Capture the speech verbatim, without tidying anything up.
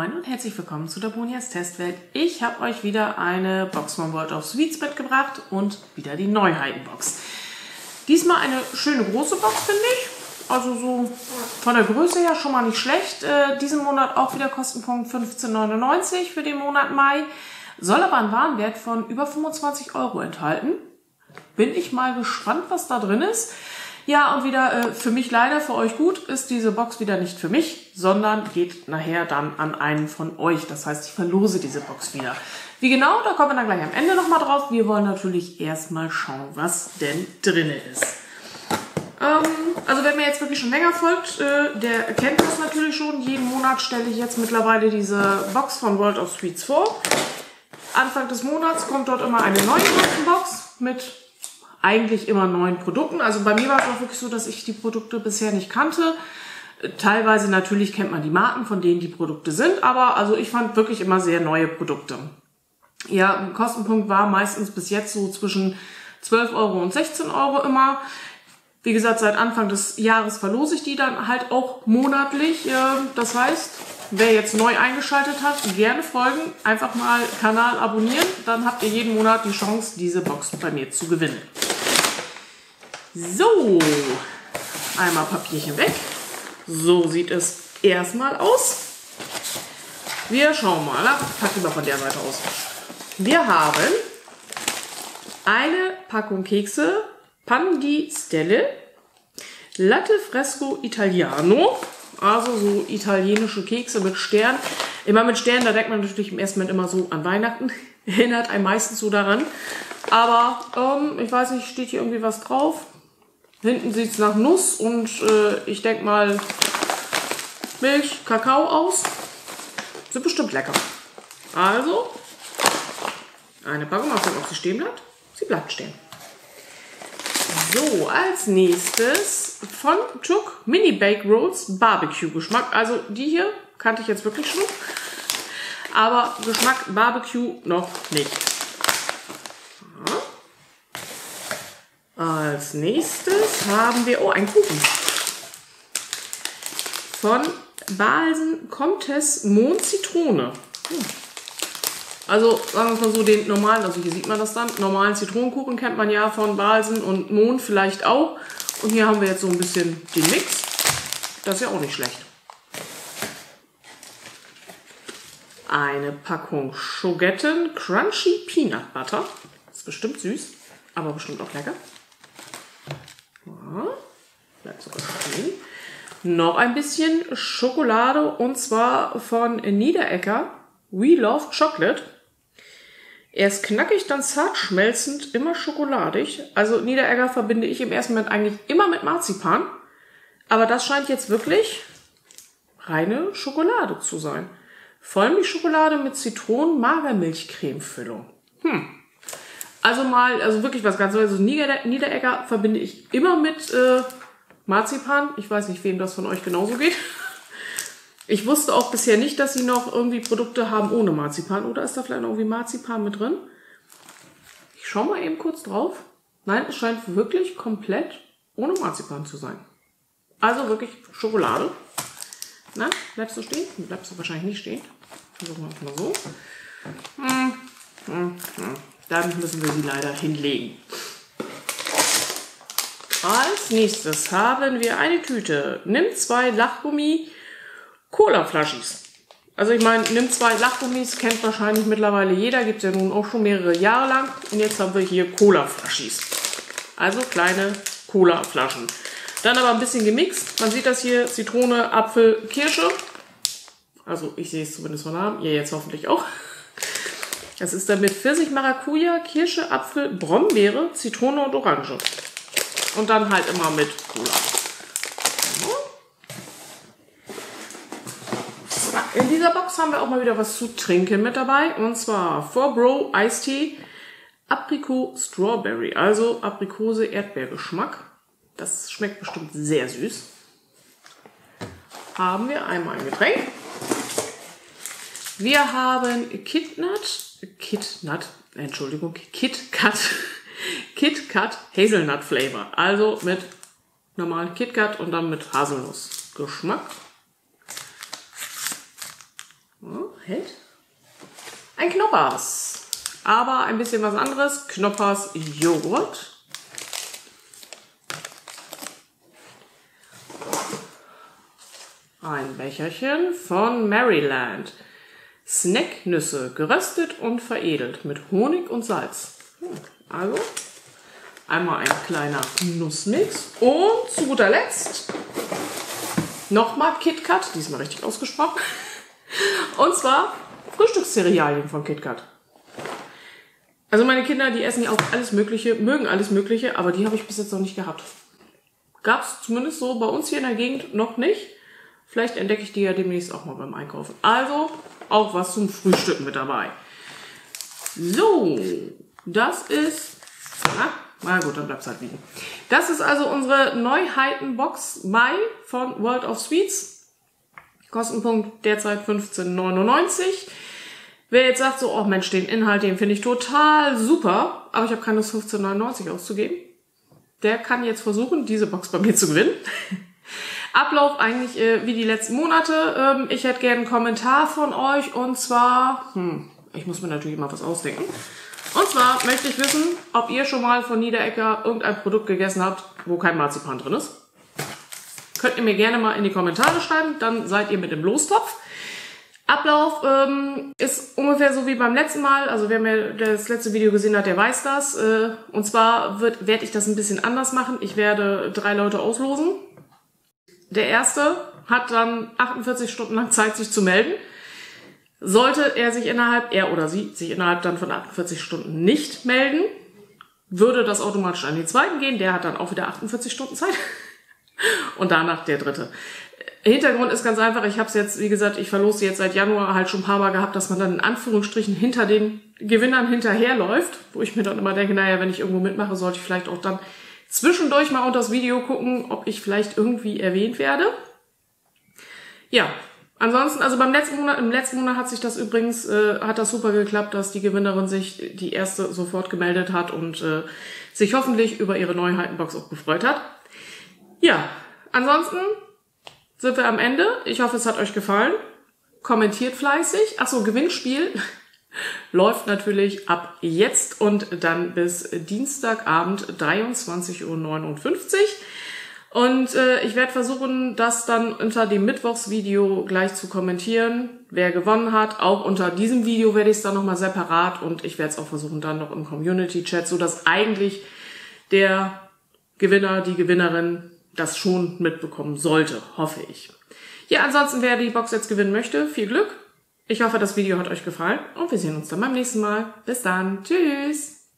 Moin und herzlich willkommen zu Dabonias Testwelt. Ich habe euch wieder eine Box von World of Sweets mitgebracht und wieder die Neuheitenbox. Diesmal eine schöne große Box, finde ich. Also so von der Größe her schon mal nicht schlecht. Äh, diesen Monat auch wieder Kostenpunkt fünfzehn neunundneunzig für den Monat Mai. Soll aber einen Warenwert von über fünfundzwanzig Euro enthalten. Bin ich mal gespannt, was da drin ist. Ja, und wieder äh, für mich leider, für euch gut, ist diese Box wieder nicht für mich, sondern geht nachher dann an einen von euch. Das heißt, ich verlose diese Box wieder. Wie genau, da kommen wir dann gleich am Ende nochmal drauf. Wir wollen natürlich erstmal schauen, was denn drin ist. Ähm, also wer mir jetzt wirklich schon länger folgt, äh, der kennt das natürlich schon. Jeden Monat stelle ich jetzt mittlerweile diese Box von World of Sweets vor. Anfang des Monats kommt dort immer eine neue Box mit eigentlich immer neuen Produkten. Also bei mir war es auch wirklich so, dass ich die Produkte bisher nicht kannte. Teilweise natürlich kennt man die Marken, von denen die Produkte sind, aber also ich fand wirklich immer sehr neue Produkte. Ja, Kostenpunkt war meistens bis jetzt so zwischen zwölf Euro und sechzehn Euro immer. Wie gesagt, seit Anfang des Jahres verlose ich die dann halt auch monatlich. Das heißt, wer jetzt neu eingeschaltet hat, gerne folgen, einfach mal Kanal abonnieren, dann habt ihr jeden Monat die Chance, diese Box bei mir zu gewinnen. So, einmal Papierchen weg. So sieht es erstmal aus. Wir schauen mal, ich packe mal von der Seite aus. Wir haben eine Packung Kekse, Pan di Stelle, Latte Fresco Italiano, also so italienische Kekse mit Stern. Immer mit Stern, da denkt man natürlich im ersten Moment immer so an Weihnachten, erinnert einen meistens so daran. Aber ähm, ich weiß nicht, steht hier irgendwie was drauf? Hinten sieht es nach Nuss und äh, ich denke mal Milch, Kakao aus. Sind bestimmt lecker. Also, eine Packung, auf der sie stehen bleibt. Sie bleibt stehen. So, als nächstes von Tuc Mini Bake Rolls Barbecue Geschmack. Also die hier kannte ich jetzt wirklich schon, aber Geschmack Barbecue noch nicht. Ja. Als nächstes haben wir, oh, ein Kuchen. Von Balsen Comtesse Mond Zitrone. Hm. Also sagen wir es mal so, den normalen, also hier sieht man das dann, normalen Zitronenkuchen kennt man ja von Balsen und Mond vielleicht auch. Und hier haben wir jetzt so ein bisschen den Mix. Das ist ja auch nicht schlecht. Eine Packung Schogetten Crunchy Peanut Butter. Ist bestimmt süß, aber bestimmt auch lecker. Ja, bleibt sogar stehen. Noch ein bisschen Schokolade und zwar von Niederegger. We Love Chocolate. Erst knackig, dann zart schmelzend, immer schokoladig. Also Niederegger verbinde ich im ersten Moment eigentlich immer mit Marzipan. Aber das scheint jetzt wirklich reine Schokolade zu sein. Vollmilchschokolade mit Zitronen-Magermilchcreme-Füllung. Hm. Also mal, also wirklich was ganz Neues. Also Niederegger verbinde ich immer mit äh, Marzipan. Ich weiß nicht, wem das von euch genauso geht. Ich wusste auch bisher nicht, dass sie noch irgendwie Produkte haben ohne Marzipan. Oder ist da vielleicht noch irgendwie Marzipan mit drin? Ich schaue mal eben kurz drauf. Nein, es scheint wirklich komplett ohne Marzipan zu sein. Also wirklich Schokolade. Na, bleibst du stehen? Bleibst du wahrscheinlich nicht stehen. Versuchen wir es mal so. Dann müssen wir sie leider hinlegen. Als nächstes haben wir eine Tüte. Nimm zwei Lachgummi. Cola-Flaschis. Also ich meine, nimm zwei Lachgummis, kennt wahrscheinlich mittlerweile jeder, gibt es ja nun auch schon mehrere Jahre lang. Und jetzt haben wir hier Cola-Flaschis. Also kleine Cola-Flaschen. Dann aber ein bisschen gemixt. Man sieht das hier, Zitrone, Apfel, Kirsche. Also ich sehe es zumindest von Namen, ihr jetzt hoffentlich auch. Das ist dann mit Pfirsich, Maracuja, Kirsche, Apfel, Brombeere, Zitrone und Orange. Und dann halt immer mit Cola. In dieser Box haben wir auch mal wieder was zu trinken mit dabei. Und zwar vier Bro Eistee Aprikot Strawberry. Also Aprikose Erdbeergeschmack. Das schmeckt bestimmt sehr süß. Haben wir einmal ein Getränk. Wir haben Kidnut, Kidnut, Entschuldigung, KitKat, KitKat Hazelnut Flavor. Also mit normalen KitKat und dann mit Haselnussgeschmack. Ja. hält? Ein Knoppers. Aber ein bisschen was anderes. Knoppers Joghurt. Ein Becherchen von Maryland. Snacknüsse, geröstet und veredelt mit Honig und Salz. Also einmal ein kleiner Nussmix. Und zu guter Letzt nochmal KitKat, diesmal richtig ausgesprochen. Und zwar Frühstückscerealien von KitKat. Also meine Kinder, die essen ja auch alles Mögliche, mögen alles Mögliche, aber die habe ich bis jetzt noch nicht gehabt. Gab es zumindest so bei uns hier in der Gegend noch nicht. Vielleicht entdecke ich die ja demnächst auch mal beim Einkaufen. Also auch was zum Frühstücken mit dabei. So, das ist... Na, na gut, dann bleibt es halt liegen. Das ist also unsere Neuheitenbox Mai von World of Sweets. Kostenpunkt derzeit fünfzehn neunundneunzig. Wer jetzt sagt so, oh Mensch, den Inhalt, den finde ich total super, aber ich habe keine Lust, fünfzehn neunundneunzig auszugeben, der kann jetzt versuchen, diese Box bei mir zu gewinnen. Ablauf eigentlich äh, wie die letzten Monate. Ähm, ich hätte gerne einen Kommentar von euch und zwar, hm, ich muss mir natürlich mal was ausdenken. Und zwar möchte ich wissen, ob ihr schon mal von Niederegger irgendein Produkt gegessen habt, wo kein Marzipan drin ist. Könnt ihr mir gerne mal in die Kommentare schreiben, dann seid ihr mit im Lostopf. Ablauf ähm, ist ungefähr so wie beim letzten Mal, also wer mir das letzte Video gesehen hat, der weiß das. Äh, und zwar wird, werde ich das ein bisschen anders machen. Ich werde drei Leute auslosen. Der erste hat dann achtundvierzig Stunden lang Zeit, sich zu melden. Sollte er sich innerhalb, er oder sie, sich innerhalb dann von achtundvierzig Stunden nicht melden, würde das automatisch an den zweiten gehen. Der hat dann auch wieder achtundvierzig Stunden Zeit. Und danach der dritte. Hintergrund ist ganz einfach. Ich habe es jetzt, wie gesagt, ich verlose jetzt seit Januar halt schon ein paar Mal gehabt, dass man dann in Anführungsstrichen hinter den Gewinnern hinterherläuft. Wo ich mir dann immer denke, naja, wenn ich irgendwo mitmache, sollte ich vielleicht auch dann zwischendurch mal unter das Video gucken, ob ich vielleicht irgendwie erwähnt werde. Ja, ansonsten, also beim letzten Monat, im letzten Monat hat sich das übrigens, äh, hat das super geklappt, dass die Gewinnerin sich, die erste, sofort gemeldet hat und äh, sich hoffentlich über ihre Neuheitenbox auch gefreut hat. Ja, ansonsten sind wir am Ende. Ich hoffe, es hat euch gefallen. Kommentiert fleißig. Achso, Gewinnspiel läuft natürlich ab jetzt und dann bis Dienstagabend dreiundzwanzig Uhr neunundfünfzig. Und äh, ich werde versuchen, das dann unter dem Mittwochsvideo gleich zu kommentieren, wer gewonnen hat. Auch unter diesem Video werde ich es dann nochmal separat und ich werde es auch versuchen, dann noch im Community-Chat, sodass eigentlich der Gewinner, die Gewinnerin das schon mitbekommen sollte, hoffe ich. Ja, ansonsten, wer die Box jetzt gewinnen möchte, viel Glück. Ich hoffe, das Video hat euch gefallen und wir sehen uns dann beim nächsten Mal. Bis dann. Tschüss.